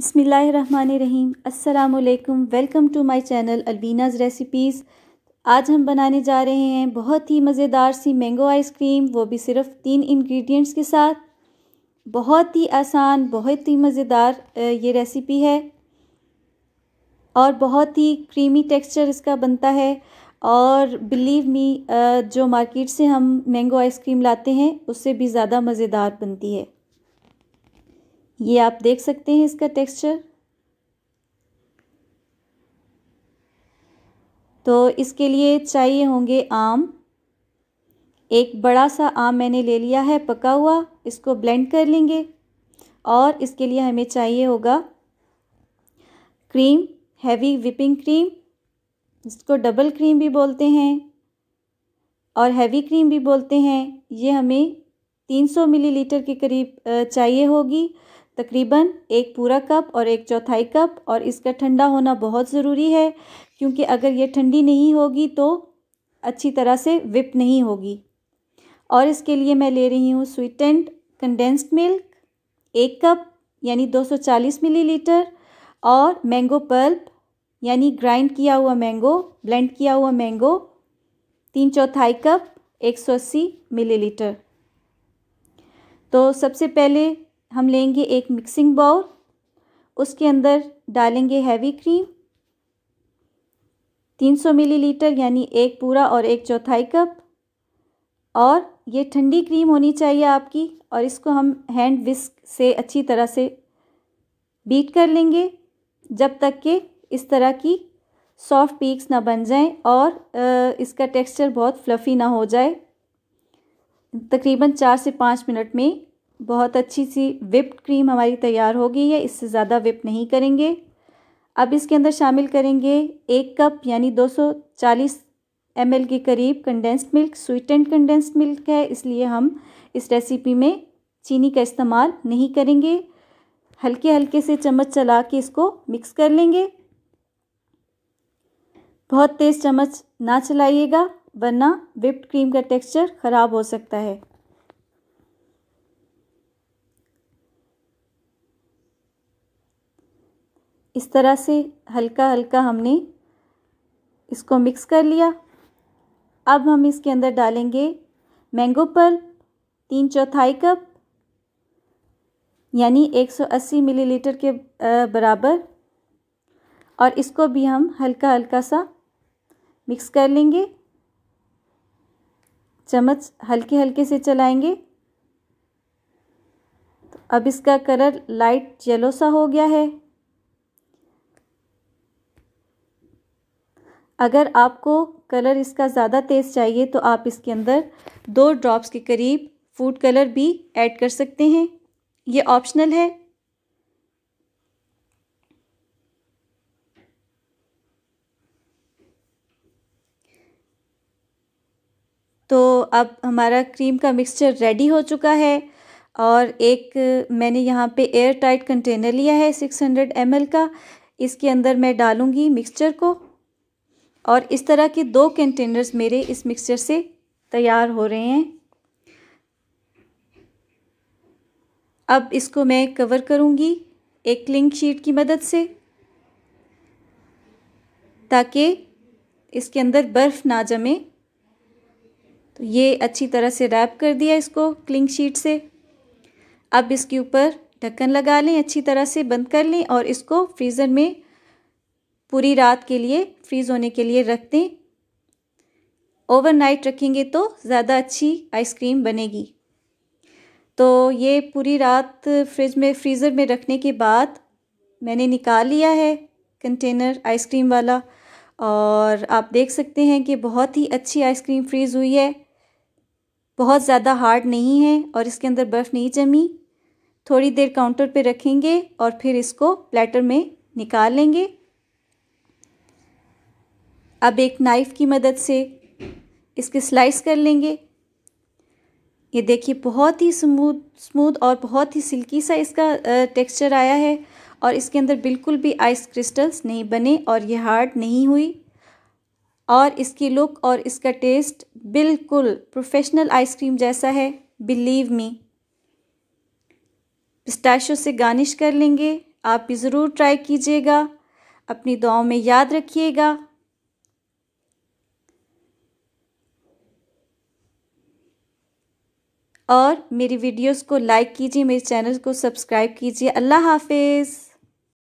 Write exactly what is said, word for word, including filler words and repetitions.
बिस्मिल्लाहिर्रहमानिर्रहीम। अस्सलामुअलैकुम। Welcome to my channel Alveena's recipes. आज हम बनाने जा रहे हैं बहुत ही मज़ेदार सी मैंगो आइसक्रीम, वो भी सिर्फ़ तीन इंग्रेडिएंट्स के साथ। बहुत ही आसान, बहुत ही मज़ेदार ये रेसिपी है और बहुत ही क्रीमी टेक्सचर इसका बनता है। और बिलीव मी, जो मार्केट से हम मैंगो आइसक्रीम लाते हैं उससे भी ज़्यादा मज़ेदार बनती है। ये आप देख सकते हैं इसका टेक्सचर। तो इसके लिए चाहिए होंगे आम। एक बड़ा सा आम मैंने ले लिया है पका हुआ, इसको ब्लेंड कर लेंगे। और इसके लिए हमें चाहिए होगा क्रीम, हैवी व्हिपिंग क्रीम, जिसको डबल क्रीम भी बोलते हैं और हैवी क्रीम भी बोलते हैं। ये हमें तीन सौ मिलीलीटर के करीब चाहिए होगी, तकरीबन एक पूरा कप और एक चौथाई कप। और इसका ठंडा होना बहुत ज़रूरी है, क्योंकि अगर ये ठंडी नहीं होगी तो अच्छी तरह से विप नहीं होगी। और इसके लिए मैं ले रही हूँ स्वीटेंड कंडेंस्ड मिल्क एक कप यानी दो सौ चालीस मिलीलीटर, और मैंगो पल्प यानी ग्राइंड किया हुआ मैंगो, ब्लेंड किया हुआ मैंगो तीन चौथाई कप, एक सौ अस्सी मिलीलीटर। तो सबसे पहले हम लेंगे एक मिक्सिंग बाउल, उसके अंदर डालेंगे हैवी क्रीम तीन सौ मिलीलीटर यानी एक पूरा और एक चौथाई कप। और ये ठंडी क्रीम होनी चाहिए आपकी। और इसको हम हैंड विस्क से अच्छी तरह से बीट कर लेंगे, जब तक कि इस तरह की सॉफ्ट पीक्स ना बन जाएं और इसका टेक्सचर बहुत फ्लफ़ी ना हो जाए। तकरीबन चार से पाँच मिनट में बहुत अच्छी सी व्हिप्ड क्रीम हमारी तैयार हो गई है। इससे ज़्यादा व्हिप नहीं करेंगे। अब इसके अंदर शामिल करेंगे एक कप यानी दो सौ चालीस एम एल के करीब condensed milk. Sweetened condensed milk है, इसलिए हम इस रेसिपी में चीनी का इस्तेमाल नहीं करेंगे। हल्के हल्के से चम्मच चला के इसको मिक्स कर लेंगे। बहुत तेज़ चम्मच ना चलाइएगा, वरना व्हिप्ड क्रीम का टेक्सचर ख़राब हो सकता है। इस तरह से हल्का हल्का हमने इसको मिक्स कर लिया। अब हम इसके अंदर डालेंगे मैंगो पल्प तीन चौथाई कप यानी एक सौ अस्सी मिलीलीटर के बराबर, और इसको भी हम हल्का हल्का सा मिक्स कर लेंगे। चम्मच हल्के हल्के से चलाएंगे। तो अब इसका कलर लाइट येलो सा हो गया है। अगर आपको कलर इसका ज़्यादा तेज़ चाहिए तो आप इसके अंदर दो ड्रॉप्स के करीब फूड कलर भी ऐड कर सकते हैं, ये ऑप्शनल है। तो अब हमारा क्रीम का मिक्सचर रेडी हो चुका है। और एक मैंने यहाँ पे एयर टाइट कंटेनर लिया है छह सौ एम एल का, इसके अंदर मैं डालूँगी मिक्सचर को। और इस तरह के दो कंटेनर्स मेरे इस मिक्सचर से तैयार हो रहे हैं। अब इसको मैं कवर करूँगी एक क्लिंग शीट की मदद से, ताकि इसके अंदर बर्फ़ ना जमे। तो ये अच्छी तरह से रैप कर दिया इसको क्लिंग शीट से। अब इसके ऊपर ढक्कन लगा लें, अच्छी तरह से बंद कर लें और इसको फ्रीज़र में पूरी रात के लिए फ्रीज़ होने के लिए रख दें। ओवरनाइट रखेंगे तो ज़्यादा अच्छी आइसक्रीम बनेगी। तो ये पूरी रात फ्रिज में फ्रीज़र में रखने के बाद मैंने निकाल लिया है कंटेनर आइसक्रीम वाला, और आप देख सकते हैं कि बहुत ही अच्छी आइसक्रीम फ्रीज़ हुई है। बहुत ज़्यादा हार्ड नहीं है और इसके अंदर बर्फ़ नहीं जमी। थोड़ी देर काउंटर पे रखेंगे और फिर इसको प्लेटर में निकाल लेंगे। अब एक नाइफ़ की मदद से इसके स्लाइस कर लेंगे। ये देखिए, बहुत ही स्मूथ स्मूथ और बहुत ही सिल्की सा इसका टेक्सचर आया है। और इसके अंदर बिल्कुल भी आइस क्रिस्टल्स नहीं बने और ये हार्ड नहीं हुई। और इसकी लुक और इसका टेस्ट बिल्कुल प्रोफेशनल आइसक्रीम जैसा है, बिलीव मी। पिस्ताशियो से गार्निश कर लेंगे आप भी ज़रूर ट्राई कीजिएगा। अपनी दुआओं में याद रखिएगा। और मेरी वीडियोस को लाइक कीजिए, मेरे चैनल को सब्सक्राइब कीजिए। अल्लाह हाफिज़।